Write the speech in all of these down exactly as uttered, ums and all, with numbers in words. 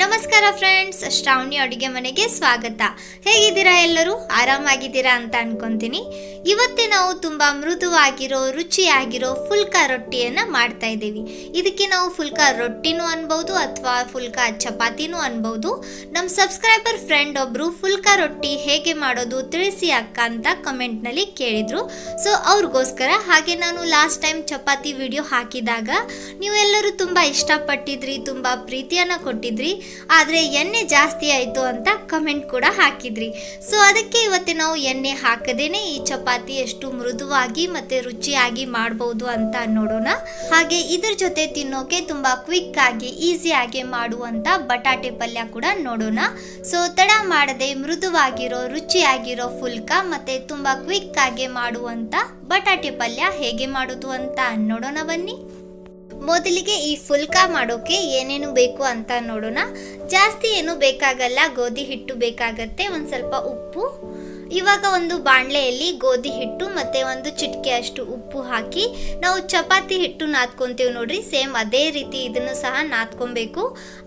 नमस्कार फ्रेंड्स, ಶ್ರಾವಣಿ ಅಡುಗೆ ಮನೆಗೆ ಸ್ವಾಗತ। ಹೇಗಿದ್ದೀರಾ ಎಲ್ಲರೂ? ಆರಾಮಾಗಿದ್ದೀರಾ ಅಂತ ಅನ್ಕೊಂತೀನಿ। ಇವತ್ತು ನಾವು ತುಂಬಾ ಮೃದುವಾಗಿರೋ ರುಚಿಯಾಗಿರೋ ಫುಲ್ಕಾ ರೊಟ್ಟಿಯನ್ನು ಮಾಡ್ತಾ ಇದ್ದೀವಿ। ಇದಕ್ಕೆ ನಾವು ಫುಲ್ಕಾ ರೊಟ್ಟಿನೂ ಅನ್ಬಹುದು ಅಥವಾ ಫುಲ್ಕಾ ಚಪಾತಿನೂ ಅನ್ಬಹುದು। ನಮ್ಮ ಸಬ್ಸ್ಕ್ರೈಬರ್ ಫ್ರೆಂಡ್ ಒಬ್ರು ಫುಲ್ಕಾ ರೊಟ್ಟಿ ಹೇಗೆ ಮಾಡೋದು ತಿಳಿಸಿ ಅಕ್ಕ ಅಂತ ಕಮೆಂಟ್ ನಲ್ಲಿ ಕೇಳಿದ್ರು। ಸೊ ಅವರಿಗೋಸ್ಕರ ಹಾಗೆ ನಾನು ಲಾಸ್ಟ್ ಟೈಮ್ ಚಪಾತಿ ವಿಡಿಯೋ ಹಾಕಿದಾಗ ನೀವೆಲ್ಲರೂ ತುಂಬಾ ಇಷ್ಟಪಟ್ಟಿದ್ರಿ, ತುಂಬಾ ಪ್ರೀತಿಯನ್ನ ಕೊಟ್ಟಿದ್ರಿ, ಆದರೆ ಎಣ್ಣೆ ಜಾಸ್ತಿ ಆಯಿತು ಅಂತ ಕಮೆಂಟ್ ಕೂಡ ಹಾಕಿದ್ರಿ। ಸೊ ಅದಕ್ಕೆ ಇವತ್ತು ನಾವು ಎಣ್ಣೆ ಹಾಕದೇನೆ ಈ ಚಪಾತಿ ಎಷ್ಟು ಮೃದುವಾಗಿ ಮತ್ತೆ ರುಚಿಯಾಗಿ ಮಾಡಬಹುದು ಅಂತ ನೋಡೋಣ। ಹಾಗೆ ಇದರ ಜೊತೆ ತಿನ್ನೋಕೆ ತುಂಬಾ ಕ್ವಿಕ್ ಆಗಿ ಈಸಿಯಾಗಿ ಮಾಡುವಂತ ಬಟಾಟೆ ಪಲ್ಯ ಕೂಡ ನೋಡೋಣ। ಸೊ ತಡ ಮಾಡದೆ ಮೃದುವಾಗಿರೋ ರುಚಿಯಾಗಿರೋ ಫುಲ್ಕಾ ಮತ್ತೆ ತುಂಬಾ ಕ್ವಿಕ್ ಆಗಿ ಮಾಡುವಂತ ಬಟಾಟೆ ಪಲ್ಯ ಹೇಗೆ ಮಾಡೋದು ಅಂತ ನೋಡೋಣ ಬನ್ನಿ। ಮೊದಲಿಗೆ ಈ ಫುಲ್ಕಾ ಮಾಡೋಕೆ ಏನೇನು ಬೇಕು ಅಂತ ನೋಡೋಣ। ಜಾಸ್ತಿ ಏನು ಬೇಕಾಗಲ್ಲ, ಗೋಧಿ ಹಿಟ್ಟು ಬೇಕಾಗತ್ತೆ, ಒಂದು ಸ್ವಲ್ಪ ಉಪ್ಪು। ಇವಾಗ ಒಂದು ಬಾಣಲೆಯಲ್ಲಿ ಗೋಧಿ ಹಿಟ್ಟು ಮತ್ತು ಒಂದು ಚಿಟಿಕೆಯಷ್ಟು ಉಪ್ಪು ಹಾಕಿ ನಾವು ಚಪಾತಿ ಹಿಟ್ಟು ನಾದ್ಕೊತೀವಿ ನೋಡ್ರಿ, ಸೇಮ್ ಅದೇ ರೀತಿ ಇದನ್ನು ಸಹ ನಾದ್ಕೊಬೇಕು।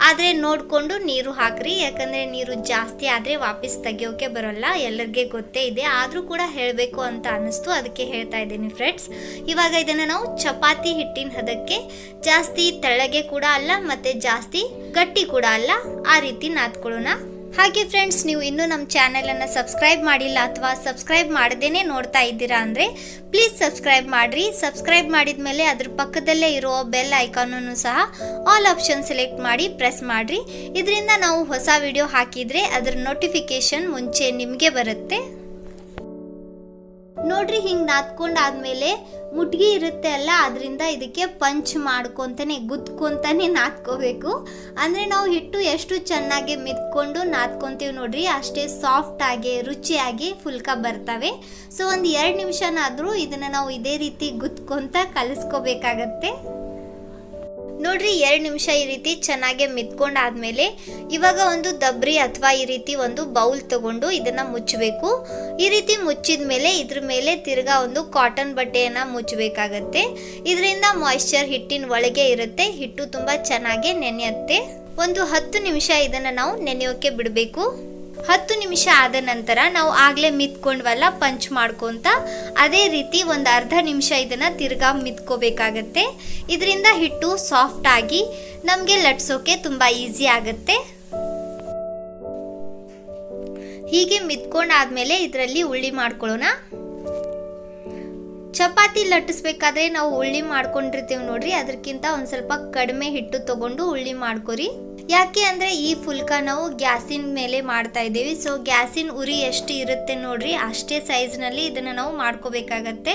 ಆದರೆ ನೋಡಿಕೊಂಡು ನೀರು ಹಾಕ್ರಿ, ಯಾಕಂದರೆ ನೀರು ಜಾಸ್ತಿ ಆದರೆ ವಾಪಸ್ ತೆಗಿಯೋಕ್ಕೆ ಬರೋಲ್ಲ, ಎಲ್ಲರಿಗೆ ಗೊತ್ತೇ ಇದೆ, ಆದರೂ ಕೂಡ ಹೇಳಬೇಕು ಅಂತ ಅನ್ನಿಸ್ತು ಅದಕ್ಕೆ ಹೇಳ್ತಾ ಇದ್ದೀನಿ ಫ್ರೆಂಡ್ಸ್। ಇವಾಗ ಇದನ್ನು ನಾವು ಚಪಾತಿ ಹಿಟ್ಟಿನ ಹದಕ್ಕೆ ಜಾಸ್ತಿ ತೆಳ್ಳಗೆ ಕೂಡ ಅಲ್ಲ ಮತ್ತು ಜಾಸ್ತಿ ಗಟ್ಟಿ ಕೂಡ ಅಲ್ಲ, ಆ ರೀತಿ ನಾದ್ಕೊಳ್ಳೋಣ। ಹಾಗೆ ಫ್ರೆಂಡ್ಸ್, ನೀವು ಇನ್ನೂ ನಮ್ಮ ಚಾನಲನ್ನು ಸಬ್ಸ್ಕ್ರೈಬ್ ಮಾಡಿಲ್ಲ ಅಥವಾ ಸಬ್ಸ್ಕ್ರೈಬ್ ಮಾಡದೇನೆ ನೋಡ್ತಾ ಇದ್ದೀರಾ ಅಂದರೆ ಪ್ಲೀಸ್ ಸಬ್ಸ್ಕ್ರೈಬ್ ಮಾಡಿರಿ। ಸಬ್ಸ್ಕ್ರೈಬ್ ಮಾಡಿದ ಮೇಲೆ ಅದ್ರ ಪಕ್ಕದಲ್ಲೇ ಇರೋ ಬೆಲ್ ಐಕಾನನ್ನು ಸಹ ಆಲ್ ಆಪ್ಷನ್ ಸೆಲೆಕ್ಟ್ ಮಾಡಿ ಪ್ರೆಸ್ ಮಾಡಿರಿ, ಇದರಿಂದ ನಾವು ಹೊಸ ವಿಡಿಯೋ ಹಾಕಿದರೆ ಅದರ ನೋಟಿಫಿಕೇಷನ್ ಮುಂಚೆ ನಿಮಗೆ ಬರುತ್ತೆ ನೋಡ್ರಿ। ಹಿಂಗೆ ನಾದ್ಕೊಂಡಾದ್ಮೇಲೆ ಮುಟ್ಗಿ ಇರುತ್ತೆ ಅಲ್ಲ, ಅದರಿಂದ ಇದಕ್ಕೆ ಪಂಚ್ ಮಾಡ್ಕೊತಾನೆ ಗುದ್ಕೊಂತಾನೆ ನಾದ್ಕೋಬೇಕು. ಅಂದರೆ ನಾವು ಹಿಟ್ಟು ಎಷ್ಟು ಚೆನ್ನಾಗಿ ಮಿದ್ಕೊಂಡು ನಾದ್ಕೊತೀವಿ ನೋಡ್ರಿ, ಅಷ್ಟೇ ಸಾಫ್ಟಾಗಿ ರುಚಿಯಾಗಿ ಫುಲ್ಕಾ ಬರ್ತವೆ। ಸೊ ಒಂದು ಎರಡು ನಿಮಿಷನಾದರೂ ಇದನ್ನು ನಾವು ಇದೇ ರೀತಿ ಗುದ್ಕೊಂತ ಕಲಿಸ್ಕೋಬೇಕಾಗತ್ತೆ ನೋಡ್ರಿ। ಎರಡು ನಿಮಿಷ ಈ ರೀತಿ ಚೆನ್ನಾಗಿ ಮಿದ್ಕೊಂಡಾದ್ಮೇಲೆ ಇವಾಗ ಒಂದು ದಬ್ರಿ ಅಥವಾ ಈ ರೀತಿ ಒಂದು ಬೌಲ್ ತಗೊಂಡು ಇದನ್ನು ಮುಚ್ಚಬೇಕು। ಈ ರೀತಿ ಮುಚ್ಚಿದ ಮೇಲೆ ಇದ್ರ ಮೇಲೆ ತಿರ್ಗಾ ಒಂದು ಕಾಟನ್ ಬಟ್ಟೆಯನ್ನು ಮುಚ್ಚಬೇಕಾಗತ್ತೆ, ಇದರಿಂದ ಮಾಯಿಶ್ಚರ್ ಹಿಟ್ಟಿನ ಒಳಗೆ ಇರುತ್ತೆ, ಹಿಟ್ಟು ತುಂಬ ಚೆನ್ನಾಗಿ ನೆನೆಯುತ್ತೆ। ಒಂದು ಹತ್ತು ನಿಮಿಷ ಇದನ್ನು ನಾವು ನೆನೆಯೋಕ್ಕೆ ಬಿಡಬೇಕು। ಹತ್ತು ನಿಮಿಷ ಆದ ನಂತರ ನಾವು ಆಗಲೇ ಮಿದ್ಕೊಂಡ್ವಲ್ಲ ಪಂಚ್ ಮಾಡ್ಕೊತ ಅದೇ ರೀತಿ ಒಂದು ಅರ್ಧ ನಿಮಿಷ ಇದನ್ನು ತಿರ್ಗಾ ಮಿದ್ಕೋಬೇಕಾಗತ್ತೆ, ಇದರಿಂದ ಹಿಟ್ಟು ಸಾಫ್ಟಾಗಿ ನಮಗೆ ಲಟ್ಸೋಕೆ ತುಂಬ ಈಸಿ ಆಗುತ್ತೆ। ಹೀಗೆ ಮಿದ್ಕೊಂಡಾದ್ಮೇಲೆ ಇದರಲ್ಲಿ ಉಳ್ಳಿ ಮಾಡ್ಕೊಳ್ಳೋಣ। ಚಪಾತಿ ಲಟ್ಟಿಸ್ಬೇಕಾದ್ರೆ ನಾವು ಉಳ್ಳಿ ಮಾಡ್ಕೊಂಡಿರ್ತೀವಿ ನೋಡ್ರಿ, ಅದಕ್ಕಿಂತ ಒಂದು ಸ್ವಲ್ಪ ಕಡಿಮೆ ಹಿಟ್ಟು ತಗೊಂಡು ಉಳ್ಳಿ ಮಾಡ್ಕೊರಿ, ಯಾಕೆ ಅಂದರೆ ಈ ಫುಲ್ಕಾ ನಾವು ಗ್ಯಾಸಿನ ಮೇಲೆ ಮಾಡ್ತಾ ಇದ್ದೀವಿ. ಸೊ ಗ್ಯಾಸಿನ ಉರಿ ಎಷ್ಟು ಇರುತ್ತೆ ನೋಡ್ರಿ ಅಷ್ಟೇ ಸೈಜ್ನಲ್ಲಿ ಇದನ್ನು ನಾವು ಮಾಡ್ಕೋಬೇಕಾಗತ್ತೆ।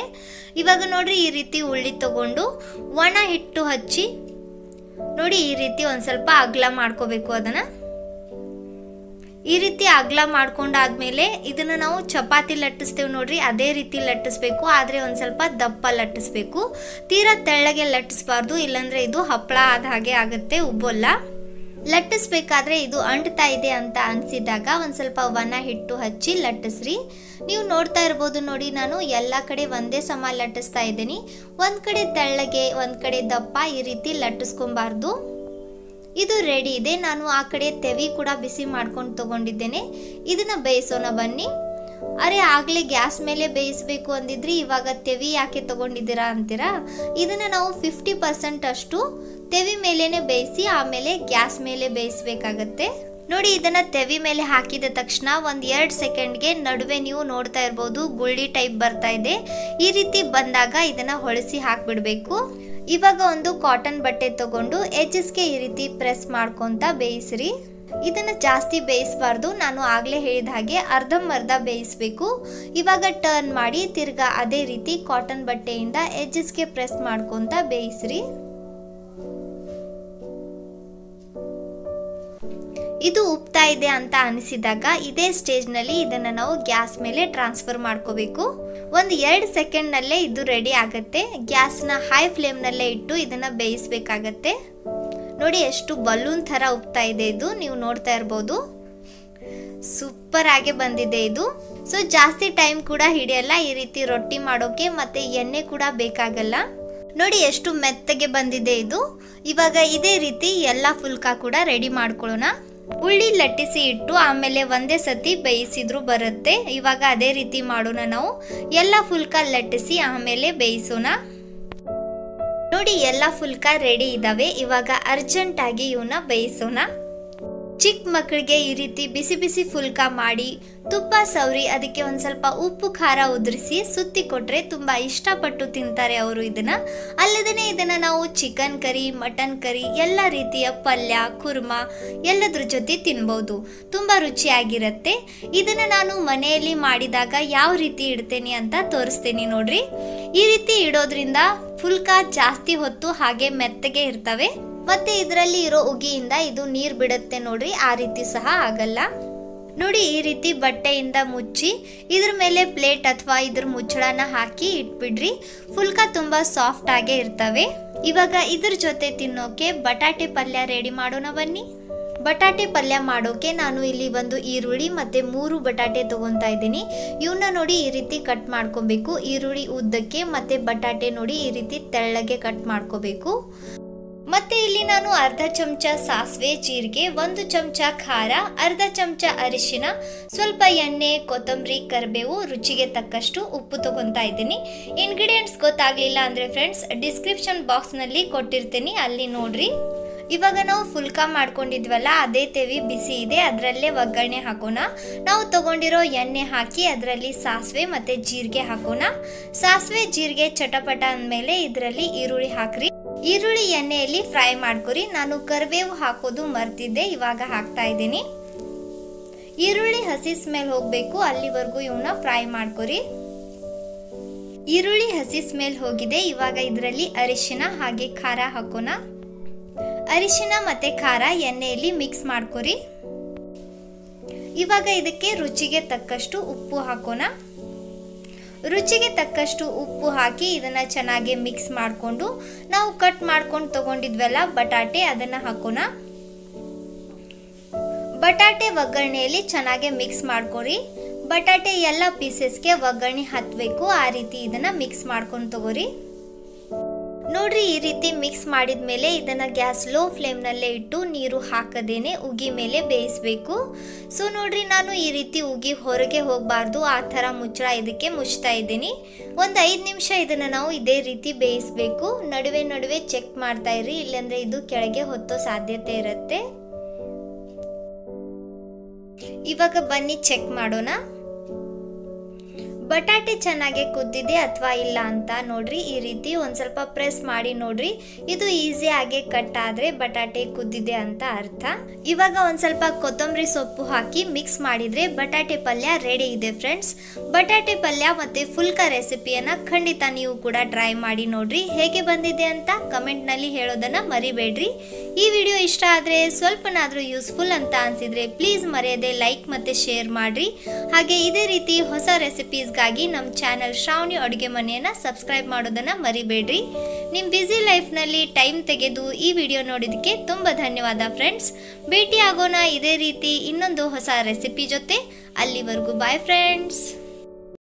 ಇವಾಗ ನೋಡ್ರಿ ಈ ರೀತಿ ಉಳ್ಳಿ ತಗೊಂಡು ಒಣ ಹಿಟ್ಟು ಹಚ್ಚಿ ನೋಡಿ, ಈ ರೀತಿ ಒಂದು ಸ್ವಲ್ಪ ಅಗಲ ಮಾಡ್ಕೋಬೇಕು ಅದನ್ನು। ಈ ರೀತಿ ಅಗಲ ಮಾಡ್ಕೊಂಡಾದ್ಮೇಲೆ ಇದನ್ನು ನಾವು ಚಪಾತಿ ಲಟ್ಟಿಸ್ತೇವೆ ನೋಡ್ರಿ ಅದೇ ರೀತಿ ಲಟ್ಟಿಸ್ಬೇಕು, ಆದರೆ ಒಂದು ಸ್ವಲ್ಪ ದಪ್ಪ ಲಟ್ಟಿಸ್ಬೇಕು, ತೀರಾ ತೆಳ್ಳಗೆ ಲಟ್ಟಿಸ್ಬಾರ್ದು, ಇಲ್ಲಾಂದರೆ ಇದು ಹಪ್ಪಳ ಆದ ಹಾಗೆ ಆಗುತ್ತೆ, ಉಬ್ಬೋಲ್ಲ। ಲಟ್ಟಿಸ್ಬೇಕಾದ್ರೆ ಇದು ಅಂಟ್ತಾ ಇದೆ ಅಂತ ಅನಿಸಿದಾಗ ಒಂದು ಸ್ವಲ್ಪ ಒಣ ಹಿಟ್ಟು ಹಚ್ಚಿ ಲಟ್ಟಿಸ್ರಿ. ನೀವು ನೋಡ್ತಾ ಇರ್ಬೋದು ನೋಡಿ, ನಾನು ಎಲ್ಲ ಕಡೆ ಒಂದೇ ಸಮ ಲಟ್ಟಿಸ್ತಾ ಇದ್ದೀನಿ, ಒಂದು ಕಡೆ ತೆಳ್ಳಗೆ ಒಂದು ಕಡೆ ದಪ್ಪ ಈ ರೀತಿ ಲಟ್ಟಿಸ್ಕೊಬಾರ್ದು। ಇದು ರೆಡಿ ಇದೆ, ನಾನು ಆ ಕಡೆ ತೆವಿ ಕೂಡ ಬಿಸಿ ಮಾಡ್ಕೊಂಡು ತೊಗೊಂಡಿದ್ದೇನೆ, ಇದನ್ನು ಬೇಯಿಸೋಣ ಬನ್ನಿ। ಅರೆ ಆಗಲೇ ಗ್ಯಾಸ್ ಮೇಲೆ ಬೇಯಿಸಬೇಕು ಅಂದಿದ್ರಿ, ಇವಾಗ ತೆವಿ ಯಾಕೆ ತೊಗೊಂಡಿದ್ದೀರಾ ಅಂತೀರಾ? ಇದನ್ನು ನಾವು ಫಿಫ್ಟಿ ಪರ್ಸೆಂಟ್ ಅಷ್ಟು ತೆವಿ ಮೇಲೇ ಬೇಯಿಸಿ ಆಮೇಲೆ ಗ್ಯಾಸ್ ಮೇಲೆ ಬೇಯಿಸಬೇಕಾಗತ್ತೆ ನೋಡಿ। ಇದನ್ನು ತೆವಿ ಮೇಲೆ ಹಾಕಿದ ತಕ್ಷಣ ಒಂದು ಎರಡು ಸೆಕೆಂಡ್ಗೆ ನಡುವೆ ನೀವು ನೋಡ್ತಾ ಇರ್ಬೋದು ಗುಳ್ಳಿ ಟೈಪ್ ಬರ್ತಾ ಇದೆ, ಈ ರೀತಿ ಬಂದಾಗ ಇದನ್ನು ಹೊಳಿಸಿ ಹಾಕಿಬಿಡಬೇಕು। ಇವಾಗ ಒಂದು ಕಾಟನ್ ಬಟ್ಟೆ ತಗೊಂಡು ಎಜ್ಜಸ್ಗೆ ಈ ರೀತಿ ಪ್ರೆಸ್ ಮಾಡ್ಕೊತ ಬೇಯಿಸ್ರಿ, ಇದನ್ನು ಜಾಸ್ತಿ ಬೇಯಿಸಬಾರ್ದು, ನಾನು ಆಗಲೇ ಹೇಳಿದ ಹಾಗೆ ಅರ್ಧಂಬರ್ಧ ಬೇಯಿಸಬೇಕು। ಇವಾಗ ಟರ್ನ್ ಮಾಡಿ ತಿರ್ಗಾ ಅದೇ ರೀತಿ ಕಾಟನ್ ಬಟ್ಟೆಯಿಂದ ಎಜ್ಜಸ್ಗೆ ಪ್ರೆಸ್ ಮಾಡ್ಕೊತ ಬೇಯಿಸ್ರಿ, ಇದು ಉಬ್ತಾ ಇದೆ ಅಂತ ಅನಿಸಿದಾಗ ಇದೇ ಸ್ಟೇಜ್ನಲ್ಲಿ ಇದನ್ನು ನಾವು ಗ್ಯಾಸ್ ಮೇಲೆ ಟ್ರಾನ್ಸ್ಫರ್ ಮಾಡ್ಕೋಬೇಕು। ಒಂದು ಎರಡು ಸೆಕೆಂಡ್ನಲ್ಲೇ ಇದು ರೆಡಿ ಆಗುತ್ತೆ, ಗ್ಯಾಸ್ನ ಹೈ ಫ್ಲೇಮ್ನಲ್ಲೇ ಇಟ್ಟು ಇದನ್ನು ಬೇಯಿಸಬೇಕಾಗತ್ತೆ ನೋಡಿ, ಎಷ್ಟು ಬಲೂನ್ ಥರ ಉಬ್ತಾ ಇದೆ ಇದು, ನೀವು ನೋಡ್ತಾ ಇರ್ಬೋದು ಸೂಪರ್ ಆಗಿ ಬಂದಿದೆ ಇದು। ಸೊ ಜಾಸ್ತಿ ಟೈಮ್ ಕೂಡ ಹಿಡಿಯಲ್ಲ, ಈ ರೀತಿ ರೊಟ್ಟಿ ಮಾಡೋಕೆ ಮತ್ತು ಎಣ್ಣೆ ಕೂಡ ಬೇಕಾಗಲ್ಲ, ನೋಡಿ ಎಷ್ಟು ಮೆತ್ತಗೆ ಬಂದಿದೆ ಇದು। ಇವಾಗ ಇದೇ ರೀತಿ ಎಲ್ಲ ಫುಲ್ಕಾ ಕೂಡ ರೆಡಿ ಮಾಡ್ಕೊಳ್ಳೋಣ। ಉಳ್ಳಿ ಲಟ್ಟಿಸಿ ಇಟ್ಟು ಆಮೇಲೆ ಒಂದೇ ಸತಿ ಬೇಯಿಸಿದ್ರು ಬರುತ್ತೆ। ಇವಾಗ ಅದೇ ರೀತಿ ಮಾಡೋಣ, ನಾವು ಎಲ್ಲ ಫುಲ್ಕಾ ಲಟ್ಟಿಸಿ ಆಮೇಲೆ ಬೇಯಿಸೋಣ। ನೋಡಿ ಎಲ್ಲ ಫುಲ್ಕಾ ರೆಡಿ ಇದಾವೆ। ಇವಾಗ ಅರ್ಜೆಂಟ್ ಆಗಿ ಇವನ್ನ ಬೇಯಿಸೋಣ। ಚಿಕ್ಕ ಮಕ್ಕಳಿಗೆ ಈ ರೀತಿ ಬಿಸಿ ಬಿಸಿ ಫುಲ್ಕಾ ಮಾಡಿ ತುಪ್ಪ ಸವರಿ ಅದಕ್ಕೆ ಒಂದು ಸ್ವಲ್ಪ ಉಪ್ಪು ಖಾರ ಉದ್ರಿಸಿ ಸುತ್ತಿ ಕೊಟ್ಟರೆ ತುಂಬ ಇಷ್ಟಪಟ್ಟು ತಿಂತಾರೆ ಅವರು ಇದನ್ನು। ಅಲ್ಲದೇ ಇದನ್ನು ನಾವು ಚಿಕನ್ ಕರಿ, ಮಟನ್ ಕರಿ, ಎಲ್ಲ ರೀತಿಯ ಪಲ್ಯ, ಕುರ್ಮಾ ಎಲ್ಲದ್ರ ಜೊತೆ ತಿನ್ಬೋದು, ತುಂಬ ರುಚಿಯಾಗಿರುತ್ತೆ। ಇದನ್ನು ನಾನು ಮನೆಯಲ್ಲಿ ಮಾಡಿದಾಗ ಯಾವ ರೀತಿ ಇಡ್ತೇನೆ ಅಂತ ತೋರಿಸ್ತೀನಿ ನೋಡ್ರಿ। ಈ ರೀತಿ ಇಡೋದ್ರಿಂದ ಫುಲ್ಕಾ ಜಾಸ್ತಿ ಹೊತ್ತು ಹಾಗೆ ಮೆತ್ತಗೆ ಇರ್ತವೆ, ಮತ್ತೆ ಇದರಲ್ಲಿ ಇರೋ ಉಗಿಯಿಂದ ಇದು ನೀರು ಬಿಡುತ್ತೆ ನೋಡ್ರಿ, ಆ ರೀತಿ ಸಹ ಆಗಲ್ಲ ನೋಡಿ। ಈ ರೀತಿ ಬಟ್ಟೆಯಿಂದ ಮುಚ್ಚಿ ಇದ್ರ ಮೇಲೆ ಪ್ಲೇಟ್ ಅಥವಾ ಇದ್ರ ಮುಚ್ಚಳನ ಹಾಕಿ ಇಟ್ಬಿಡ್ರಿ, ಫುಲ್ಕಾ ತುಂಬ ಸಾಫ್ಟ್ ಆಗೇ ಇರ್ತವೆ। ಇವಾಗ ಇದ್ರ ಜೊತೆ ತಿನ್ನೋಕೆ ಬಟಾಟೆ ಪಲ್ಯ ರೆಡಿ ಮಾಡೋಣ ಬನ್ನಿ। ಬಟಾಟೆ ಪಲ್ಯ ಮಾಡೋಕೆ ನಾನು ಇಲ್ಲಿ ಒಂದು ಈರುಳ್ಳಿ ಮತ್ತು ಮೂರು ಬಟಾಟೆ ತೊಗೊತಾ ಇದ್ದೀನಿ। ಇವನ್ನ ನೋಡಿ ಈ ರೀತಿ ಕಟ್ ಮಾಡ್ಕೊಬೇಕು, ಈರುಳ್ಳಿ ಉದ್ದಕ್ಕೆ ಮತ್ತು ಬಟಾಟೆ ನೋಡಿ ಈ ರೀತಿ ತೆಳ್ಳಗೆ ಕಟ್ ಮಾಡ್ಕೋಬೇಕು। ಮತ್ತೆ ಇಲ್ಲಿ ನಾನು ಅರ್ಧ ಚಮಚ ಸಾಸಿವೆ, ಜೀರಿಗೆ, ಒಂದು ಚಮಚ ಖಾರ, ಅರ್ಧ ಚಮಚ ಅರಿಶಿನ, ಸ್ವಲ್ಪ ಎಣ್ಣೆ, ಕೊತ್ತಂಬರಿ, ಕರಿಬೇವು, ರುಚಿಗೆ ತಕ್ಕಷ್ಟು ಉಪ್ಪು ತೊಗೊತಾ ಇದ್ದೀನಿ। ಇಂಗ್ರೀಡಿಯೆಂಟ್ಸ್ ಗೊತ್ತಾಗಲಿಲ್ಲ ಅಂದರೆ ಫ್ರೆಂಡ್ಸ್ ಡಿಸ್ಕ್ರಿಪ್ಷನ್ ಬಾಕ್ಸ್ನಲ್ಲಿ ಕೊಟ್ಟಿರ್ತೀನಿ, ಅಲ್ಲಿ ನೋಡ್ರಿ। ಇವಾಗ ನಾವು ಫುಲ್ಕಾ ಮಾಡ್ಕೊಂಡಿದ್ವಲ್ಲ ಅದೇ ತೇವಿ ಬಿಸಿ ಇದೆ, ಅದರಲ್ಲೇ ಒಗ್ಗರಣೆ ಹಾಕೋಣ। ನಾವು ತೊಗೊಂಡಿರೋ ಎಣ್ಣೆ ಹಾಕಿ ಅದರಲ್ಲಿ ಸಾಸಿವೆ ಮತ್ತು ಜೀರಿಗೆ ಹಾಕೋಣ। ಸಾಸಿವೆ ಜೀರಿಗೆ ಚಟಪಟ ಅಂದಮೇಲೆ ಇದರಲ್ಲಿ ಈರುಳ್ಳಿ ಹಾಕ್ರಿ, ಈರುಳ್ಳಿ ಎಣ್ಣೆಯಲ್ಲಿ ಫ್ರೈ ಮಾಡ್ಕೊರಿ। ನಾನು ಕರಿಬೇವು ಹಾಕೋದು ಮರ್ತಿದ್ದೆ, ಇವಾಗ ಹಾಕ್ತಾ ಇದ್ದೀನಿ। ಈರುಳ್ಳಿ ಹಸಿ ಸ್ಮೆಲ್ ಹೋಗಬೇಕು, ಅಲ್ಲಿವರೆಗೂ ಇವನ್ನ ಫ್ರೈ ಮಾಡ್ಕೊರಿ। ಈರುಳ್ಳಿ ಹಸಿ ಸ್ಮೆಲ್ ಹೋಗಿದೆ, ಇವಾಗ ಇದರಲ್ಲಿ ಅರಿಶಿನ ಹಾಗೆ ಖಾರ ಹಾಕೋಣ। ಅರಿಶಿನ ಮತ್ತು ಖಾರ ಎಣ್ಣೆಯಲ್ಲಿ ಮಿಕ್ಸ್ ಮಾಡ್ಕೊರಿ। ಇವಾಗ ಇದಕ್ಕೆ ರುಚಿಗೆ ತಕ್ಕಷ್ಟು ಉಪ್ಪು ಹಾಕೋಣ, ರುಚಿಗೆ ತಕ್ಕಷ್ಟು ಉಪ್ಪು ಹಾಕಿ ಇದನ್ನು ಚೆನ್ನಾಗಿ ಮಿಕ್ಸ್ ಮಾಡಿಕೊಂಡು ನಾವು ಕಟ್ ಮಾಡ್ಕೊಂಡು ತೊಗೊಂಡಿದ್ವಲ್ಲ ಬಟಾಟೆ ಅದನ್ನು ಹಾಕೋಣ। ಬಟಾಟೆ ಒಗ್ಗರಣೆಯಲ್ಲಿ ಚೆನ್ನಾಗಿ ಮಿಕ್ಸ್ ಮಾಡ್ಕೊರಿ, ಬಟಾಟೆ ಎಲ್ಲ ಪೀಸಸ್ಗೆ ಒಗ್ಗರಣೆ ಹತ್ತಬೇಕು, ಆ ರೀತಿ ಇದನ್ನು ಮಿಕ್ಸ್ ಮಾಡ್ಕೊಂಡು ತೊಗೊರಿ ನೋಡ್ರಿ। ಈ ರೀತಿ ಮಿಕ್ಸ್ ಮಾಡಿದ ಮೇಲೆ ಇದನ್ನು ಗ್ಯಾಸ್ ಲೋ ಫ್ಲೇಮ್ನಲ್ಲೇ ಇಟ್ಟು ನೀರು ಹಾಕದೇನೆ ಉಗಿ ಮೇಲೆ ಬೇಯಿಸಬೇಕು। ಸೊ ನೋಡ್ರಿ, ನಾನು ಈ ರೀತಿ ಉಗಿ ಹೊರಗೆ ಹೋಗಬಾರ್ದು ಆ ಥರ ಮುಚ್ಚಳ ಇದಕ್ಕೆ ಮುಚ್ತಾ ಇದ್ದೀನಿ। ಒಂದು ಐದು ನಿಮಿಷ ಇದನ್ನು ನಾವು ಇದೇ ರೀತಿ ಬೇಯಿಸಬೇಕು, ನಡುವೆ ನಡುವೆ ಚೆಕ್ ಮಾಡ್ತಾ ಇರಿ, ಇಲ್ಲಾಂದರೆ ಇದು ಕೆಳಗೆ ಹೊತ್ತೋ ಸಾಧ್ಯತೆ ಇರುತ್ತೆ। ಇವಾಗ ಬನ್ನಿ ಚೆಕ್ ಮಾಡೋಣ ಬಟಾಟೆ ಚೆನ್ನಾಗಿ ಕುದ್ದಿದೆ ಅಥವಾ ಇಲ್ಲ ಅಂತ ನೋಡ್ರಿ। ಈ ರೀತಿ ಒಂದು ಸ್ವಲ್ಪ ಪ್ರೆಸ್ ಮಾಡಿ ನೋಡ್ರಿ, ಇದು ಈಸಿಯಾಗಿ ಕಟ್ ಆದರೆ ಬಟಾಟೆ ಕುದ್ದಿದೆ ಅಂತ ಅರ್ಥ। ಇವಾಗ ಒಂದು ಸ್ವಲ್ಪ ಕೊತ್ತಂಬರಿ ಸೊಪ್ಪು ಹಾಕಿ ಮಿಕ್ಸ್ ಮಾಡಿದರೆ ಬಟಾಟೆ ಪಲ್ಯ ರೆಡಿ ಇದೆ ಫ್ರೆಂಡ್ಸ್। ಬಟಾಟೆ ಪಲ್ಯ ಮತ್ತು ಫುಲ್ಕಾ ರೆಸಿಪಿಯನ್ನು ಖಂಡಿತ ನೀವು ಕೂಡ ಟ್ರೈ ಮಾಡಿ ನೋಡ್ರಿ, ಹೇಗೆ ಬಂದಿದೆ ಅಂತ ಕಮೆಂಟ್ನಲ್ಲಿ ಹೇಳೋದನ್ನು ಮರಿಬೇಡ್ರಿ। ಈ ವಿಡಿಯೋ ಇಷ್ಟ ಆದರೆ ಸ್ವಲ್ಪನಾದರೂ ಯೂಸ್ಫುಲ್ ಅಂತ ಅನಿಸಿದರೆ ಪ್ಲೀಸ್ ಮರೆಯದೆ ಲೈಕ್ ಮತ್ತು ಶೇರ್ ಮಾಡಿರಿ। ಹಾಗೆ ಇದೇ ರೀತಿ ಹೊಸ ರೆಸಿಪೀಸ್ ಗಾಗಿ ನಮ್ಮ ಚಾನೆಲ್ ಶ್ರಾವಣಿ ಅಡುಗೆ ಮನೆಯನ್ನು ಸಬ್ಸ್ಕ್ರೈಬ್ ಮಾಡೋದನ್ನ ಮರಿಬೇಡ್ರಿ। ನಿಮ್ಮ ಬ್ಯುಸಿ ಲೈಫ್ನಲ್ಲಿ ಟೈಮ್ ತೆಗೆದು ಈ ವಿಡಿಯೋ ನೋಡಿದಕ್ಕೆ ತುಂಬ ಧನ್ಯವಾದ ಫ್ರೆಂಡ್ಸ್। ಭೇಟಿ ಆಗೋಣ ಇದೇ ರೀತಿ ಇನ್ನೊಂದು ಹೊಸ ರೆಸಿಪಿ ಜೊತೆ, ಅಲ್ಲಿವರೆಗೂ ಬಾಯ್ ಫ್ರೆಂಡ್ಸ್।